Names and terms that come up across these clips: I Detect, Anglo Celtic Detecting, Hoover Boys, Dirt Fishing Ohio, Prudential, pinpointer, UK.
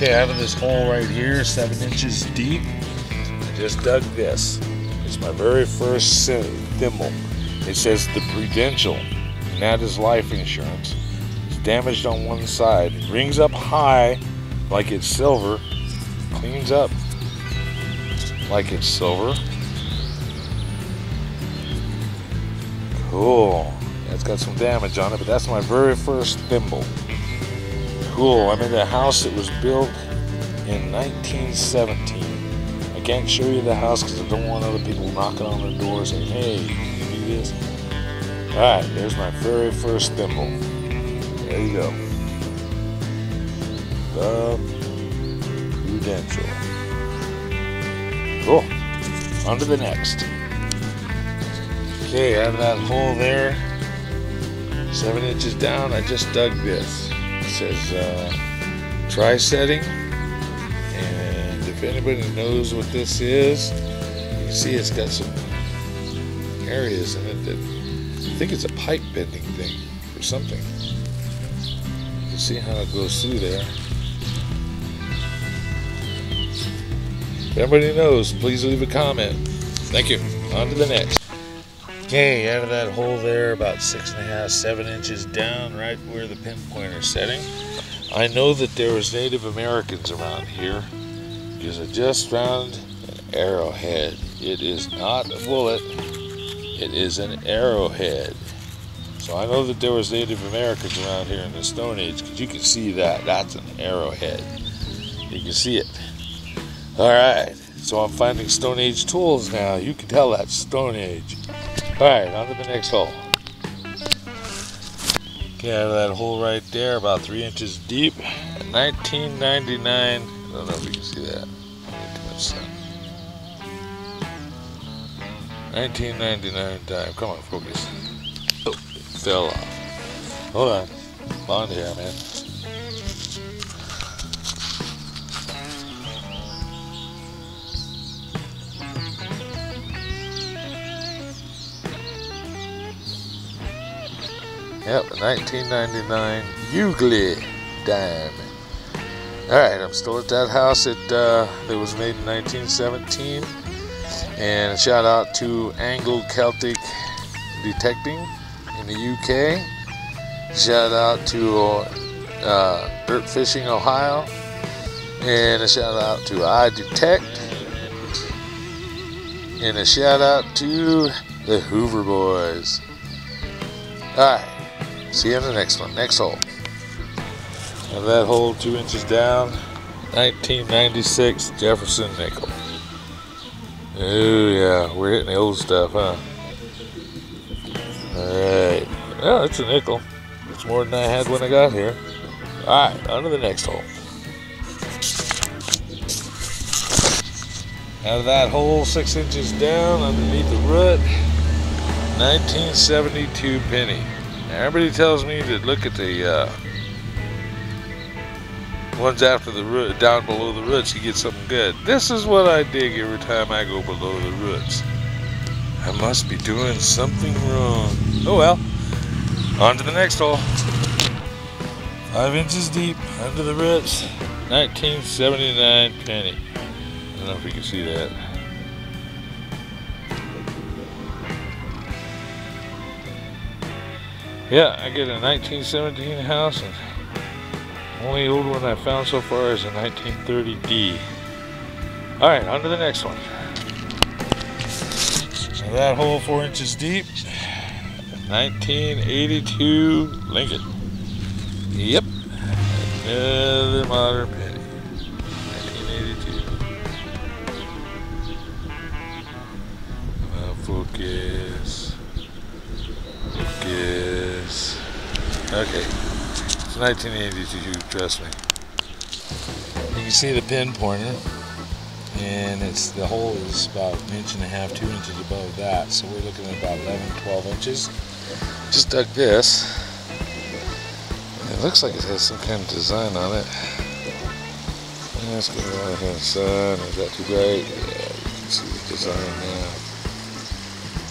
Okay, out of this hole right here, 7 inches deep, I just dug this. It's my very first thimble. It says the Prudential, and that is life insurance. It's damaged on one side. It rings up high like it's silver, cleans up like it's silver. Cool. It's got some damage on it, but that's my very first thimble. Cool. I'm in a house that was built in 1917. I can't show you the house because I don't want other people knocking on their door saying, hey, you can do this. Alright, there's my very first thimble. There you go. The Prudential. Cool. On to the next. Okay, out of that hole there, 7 inches down, I just dug this. It says try setting, and if anybody knows what this is, you can see it's got some areas in it that I think it's a pipe bending thing or something. You can see how it goes through there. If anybody knows, please leave a comment. Thank you. On to the next. Okay, out of that hole there, about 6.5, 7 inches down, right where the pinpointer's setting. I know that there was Native Americans around here because I just found an arrowhead. It is not a bullet, it is an arrowhead. So I know that there was Native Americans around here in the Stone Age because you can see that. That's an arrowhead. You can see it. All right, so I'm finding Stone Age tools now. You can tell that's Stone Age. Alright, on to the next hole. Okay, out of that hole right there, about 3 inches deep, 1999, I don't know if you can see that, too much sun. 1999 dive, come on, focus. Oh, it fell off. Hold on, I'm on here, man. Yep, 1999 Ugly Diamond. Alright, I'm still at that house that was made in 1917. And a shout out to Anglo Celtic Detecting in the UK. Shout out to Dirt Fishing Ohio. And a shout out to I Detect. And a shout out to the Hoover Boys. Alright. See you in the next one. Next hole. Now that hole, 2 inches down, 1996 Jefferson Nickel. Oh yeah, we're hitting the old stuff, huh? Alright. Well, it's a nickel. It's more than I had when I got here. Alright, on to the next hole. Out of that hole, 6 inches down, underneath the root, 1972 penny. Now, everybody tells me to look at the ones after the root, down below the roots, you get something good. This is what I dig every time I go below the roots. I must be doing something wrong. Oh well. On to the next hole. 5 inches deep, under the roots, 1979 penny. I don't know if you can see that. Yeah, I get a 1917 house, and the only old one I found so far is a 1930D. Alright, on to the next one. So that hole, 4 inches deep, 1982 Lincoln. Yep, another modern penny, 1982. Well, focus. Yes. Okay. It's 1982, trust me. You can see the pin pointer, and it's the hole is about 1.5 inches, 2 inches above that, so we're looking at about 11, 12 inches. Just dug this. It looks like it has some kind of design on it. Let's go right hand side. Is that too bright? Yeah, you can see the design now.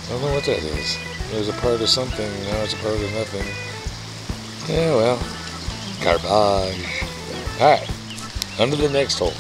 I don't know what that is. There's a part of something, now it's a part of nothing. Yeah, well, garbage. Alright, under the next hole.